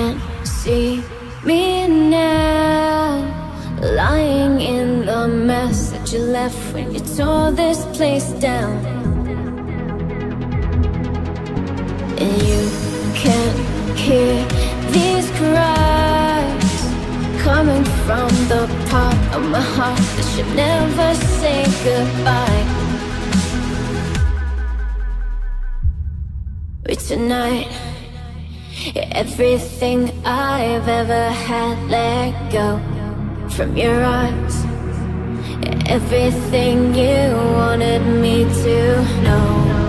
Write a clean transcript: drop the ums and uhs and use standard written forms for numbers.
can't see me now, lying in the mess that you left when you tore this place down. And you can't hear these cries coming from the part of my heart that should never say goodbye. But tonight, everything I've ever had, let go from your eyes. Everything you wanted me to know.